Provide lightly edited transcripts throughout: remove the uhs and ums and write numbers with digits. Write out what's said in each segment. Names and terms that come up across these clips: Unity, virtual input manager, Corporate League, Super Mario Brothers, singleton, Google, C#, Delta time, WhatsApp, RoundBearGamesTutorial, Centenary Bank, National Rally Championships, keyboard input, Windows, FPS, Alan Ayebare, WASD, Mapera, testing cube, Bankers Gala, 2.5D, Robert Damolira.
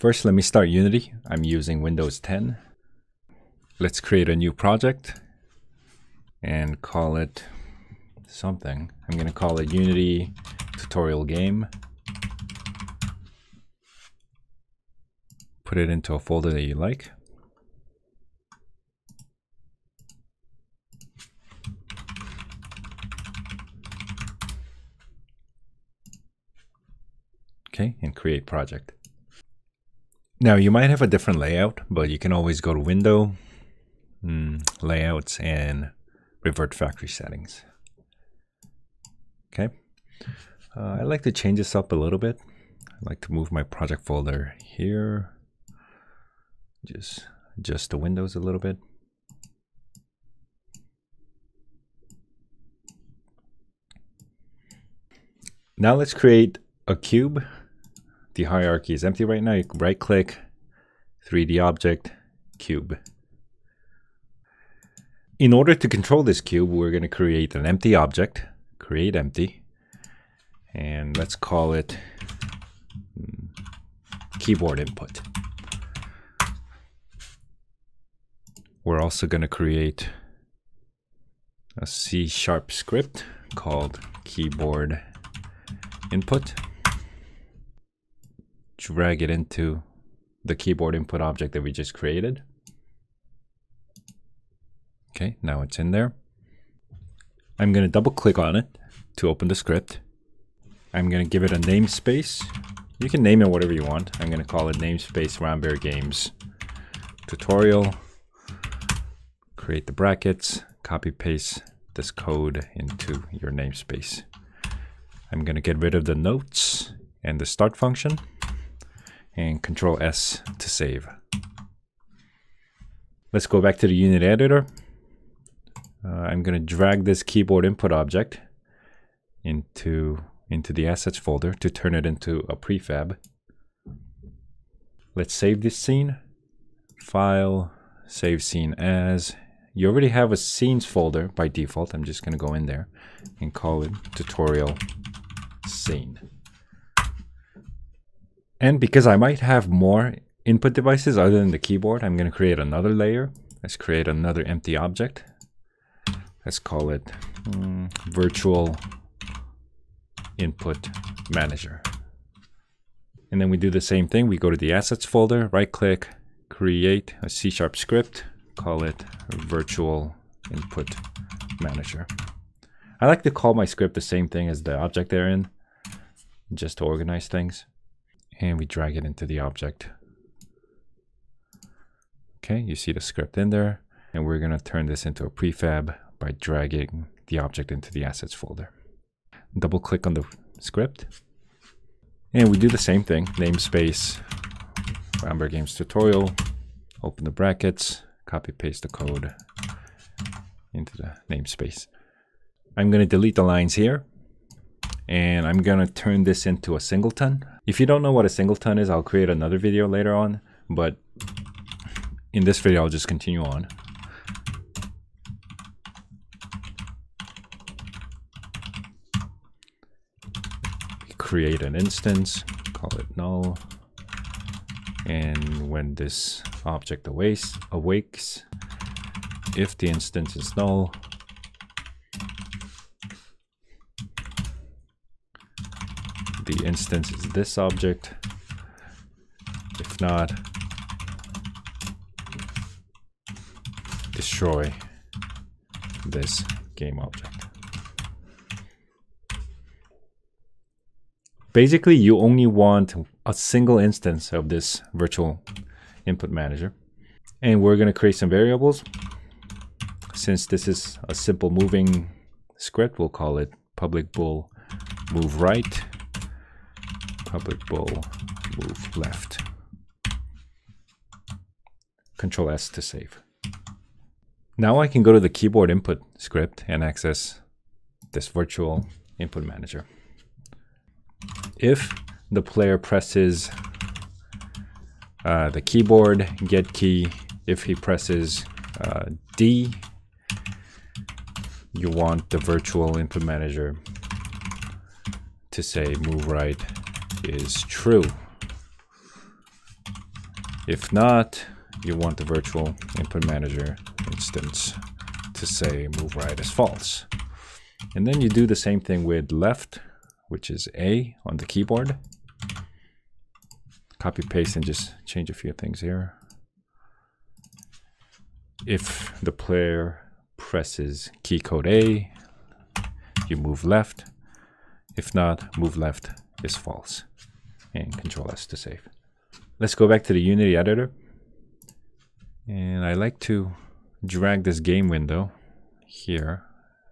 First, let me start Unity. I'm using Windows 10. Let's create a new project and call it something. I'm going to call it Unity Tutorial Game. Put it into a folder that you like. Okay, and create project. Now you might have a different layout, but you can always go to Window, Layouts, and Revert Factory Settings. Okay, I like to change this up a little bit. I like to move my project folder here. Just adjust the windows a little bit. Now let's create a cube. The hierarchy is empty right now. You can right click, 3D object, cube. In order to control this cube, we're going to create an empty object, create empty, and let's call it keyboard input. We're also going to create a C# script called keyboard input. Drag it into the keyboard input object that we just created. Okay, now it's in there. I'm going to double click on it to open the script. I'm going to give it a namespace. You can name it whatever you want. I'm going to call it namespace RoundBearGamesTutorial. Create the brackets, copy paste this code into your namespace. I'm going to get rid of the notes and the start function, and Control S to save. Let's go back to the Unity editor. I'm going to drag this keyboard input object into the assets folder to turn it into a prefab. Let's save this scene. File, save scene as. You already have a scenes folder by default. I'm just going to go in there and call it tutorial scene. And because I might have more input devices other than the keyboard, I'm going to create another layer. Let's create another empty object. Let's call it virtual input manager. And then we do the same thing. We go to the assets folder, right click, create a C# script, call it virtual input manager. I like to call my script the same thing as the object they're in, just to organize things. And we drag it into the object. Okay, you see the script in there, and we're going to turn this into a prefab by dragging the object into the assets folder. Double click on the script, and we do the same thing. Namespace RoundBearGamesTutorial, open the brackets, copy paste the code into the namespace. I'm going to delete the lines here, and I'm going to turn this into a singleton. If you don't know what a singleton is, I'll create another video later on, but in this video, I'll just continue on. Create an instance, call it null. And when this object awakes, if the instance is null, the instance is this object. If not, destroy this game object. Basically, you only want a single instance of this virtual input manager. And we're going to create some variables. Since this is a simple moving script, we'll call it public bool move right. Public bool move left. Control S to save. Now I can go to the keyboard input script and access this virtual input manager. If the player presses the keyboard, get key, if he presses D, you want the virtual input manager to say move right is true. If not, you want the virtual input manager instance to say move right as false. And then you do the same thing with left, which is A on the keyboard. Copy paste and just change a few things here. If the player presses key code A, you move left. If not, move left is false. And Control S to save. Let's go back to the Unity editor. And I like to drag this game window here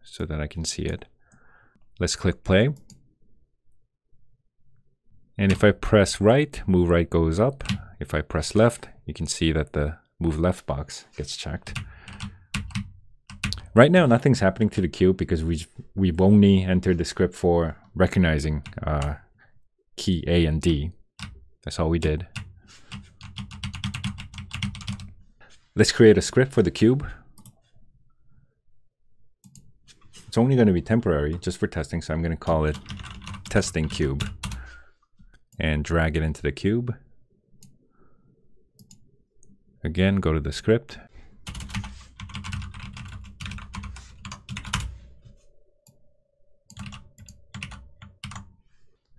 so that I can see it. Let's click play. And if I press right, move right goes up. If I press left, you can see that the move left box gets checked. Right now, nothing's happening to the cube because we've only entered the script for recognizing key A and D. That's all we did. Let's create a script for the cube. It's only going to be temporary, just for testing, so I'm going to call it testing cube and drag it into the cube. Again, go to the script.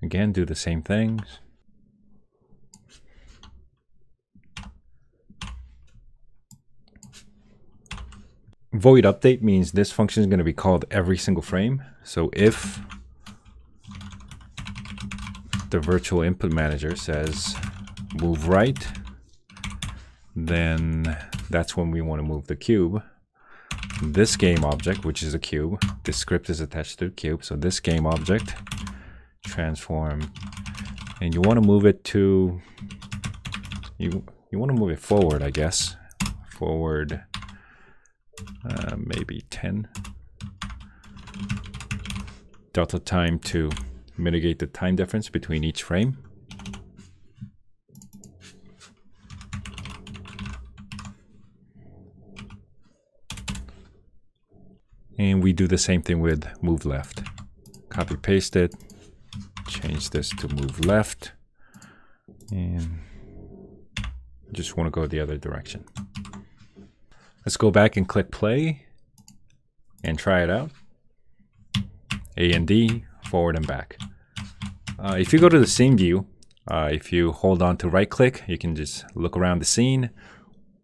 Again, do the same things. Void update means this function is going to be called every single frame. So if the virtual input manager says move right, then that's when we want to move the cube. This game object, which is a cube, the script is attached to the cube. So this game object, transform, and you want to move it to, you want to move it forward, I guess. Forward. Maybe 10. Delta time to mitigate the time difference between each frame. And we do the same thing with move left. Copy paste it, change this to move left, and just want to go the other direction. Let's go back and click play and try it out. A and D, forward and back. If you go to the scene view, if you hold on to right click, you can just look around the scene.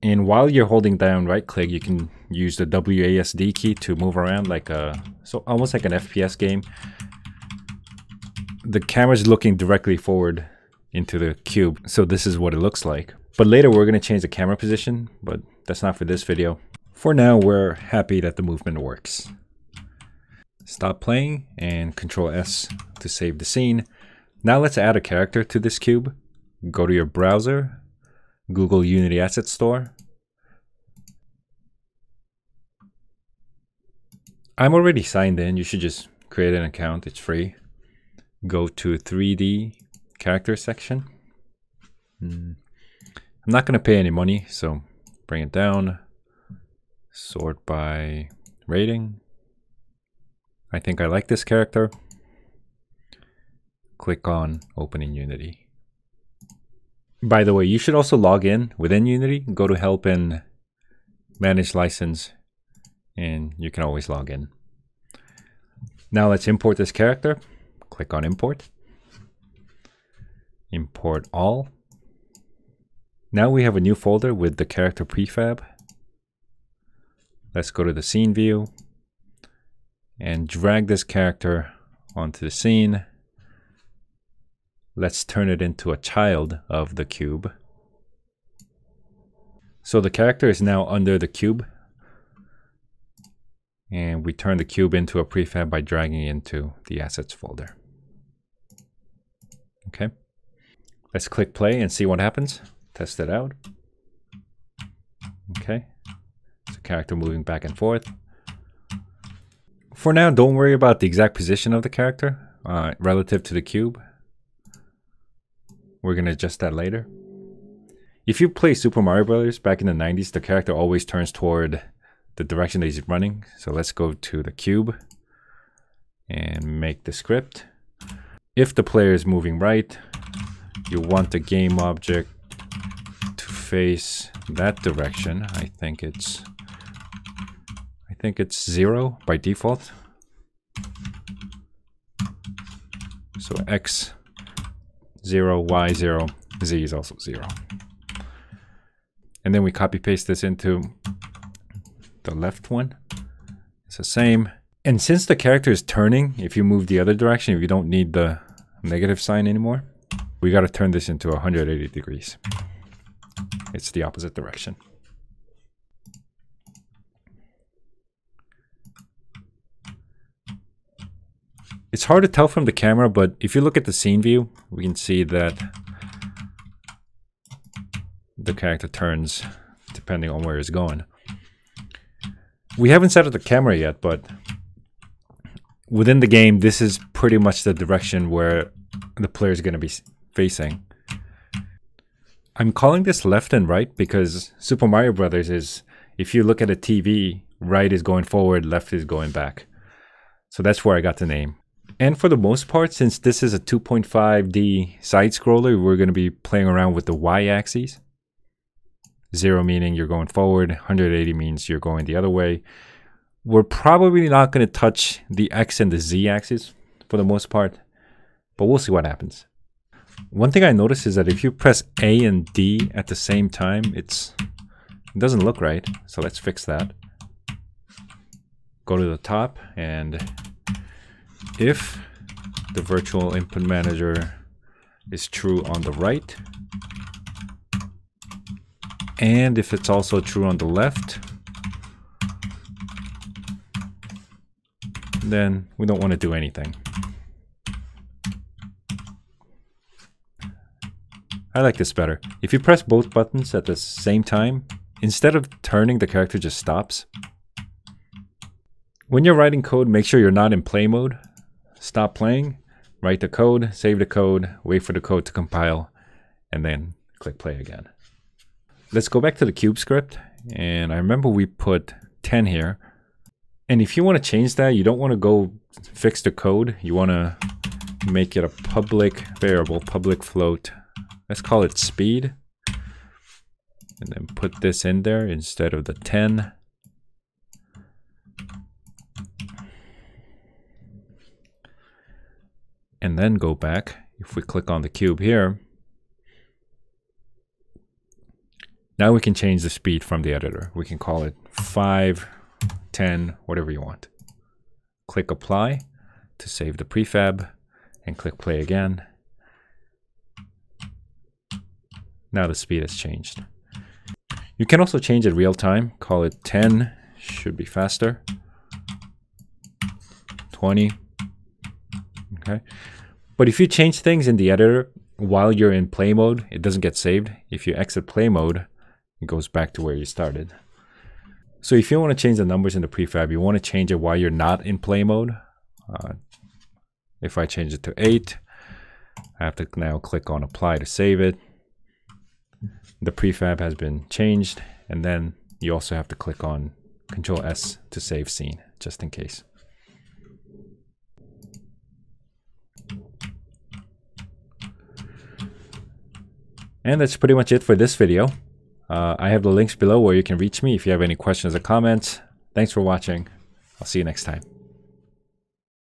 And while you're holding down right click, you can use the WASD key to move around like a, so almost like an FPS game. The camera's looking directly forward into the cube, so this is what it looks like. But later we're going to change the camera position, but that's not for this video. For now, we're happy that the movement works. Stop playing and Control S to save the scene. Now let's add a character to this cube. Go to your browser, Google Unity Asset Store. I'm already signed in. You should just create an account. It's free. Go to 3D character section. I'm not going to pay any money, so bring it down, sort by rating. I think I like this character. Click on Open in Unity. By the way, you should also log in within Unity. Go to Help and Manage License, and you can always log in. Now let's import this character. Click on Import. Import all. Now we have a new folder with the character prefab. Let's go to the scene view and drag this character onto the scene. Let's turn it into a child of the cube. So the character is now under the cube. And we turn the cube into a prefab by dragging it into the assets folder. Okay. Let's click play and see what happens. Test it out. Okay, it's a character moving back and forth. For now, don't worry about the exact position of the character relative to the cube. We're gonna adjust that later. If you play Super Mario Brothers back in the 90s, the character always turns toward the direction that he's running. So let's go to the cube and make the script. If the player is moving right, you want the game object face that direction. I think it's 0 by default. So X 0, Y 0, Z is also 0. And then we copy paste this into the left one. It's the same. And since the character is turning, if you move the other direction, you don't need the negative sign anymore. We got to turn this into 180 degrees. It's the opposite direction. It's hard to tell from the camera, but if you look at the scene view, we can see that the character turns depending on where it's going. We haven't set up the camera yet, but within the game, this is pretty much the direction where the player is going to be facing. I'm calling this left and right because Super Mario Brothers is, if you look at a TV, right is going forward, left is going back. So that's where I got the name. And for the most part, since this is a 2.5D side-scroller, we're going to be playing around with the Y-axis. 0 meaning you're going forward, 180 means you're going the other way. We're probably not going to touch the X and the Z axis for the most part, but we'll see what happens. One thing I noticed is that if you press A and D at the same time, it doesn't look right, so let's fix that. Go to the top, and if the virtual input manager is true on the right, and if it's also true on the left, then we don't want to do anything. I like this better. If you press both buttons at the same time, instead of turning, the character just stops. When you're writing code, make sure you're not in play mode. Stop playing, write the code, save the code, wait for the code to compile, and then click play again. Let's go back to the cube script, and I remember we put 10 here. And if you want to change that, you don't want to go fix the code. You want to make it a public variable, public float. Let's call it speed. And then put this in there instead of the 10. And then go back. If we click on the cube here, now we can change the speed from the editor. We can call it 5, 10, whatever you want. Click apply to save the prefab and click play again. Now the speed has changed. You can also change it real time. Call it 10, should be faster. 20, okay. But if you change things in the editor while you're in play mode, it doesn't get saved. If you exit play mode, it goes back to where you started. So if you want to change the numbers in the prefab, you want to change it while you're not in play mode. If I change it to 8, I have to now click on apply to save it. The prefab has been changed, and then you also have to click on Control S to save scene, just in case. And that's pretty much it for this video. I have the links below where you can reach me if you have any questions or comments. Thanks for watching. I'll see you next time.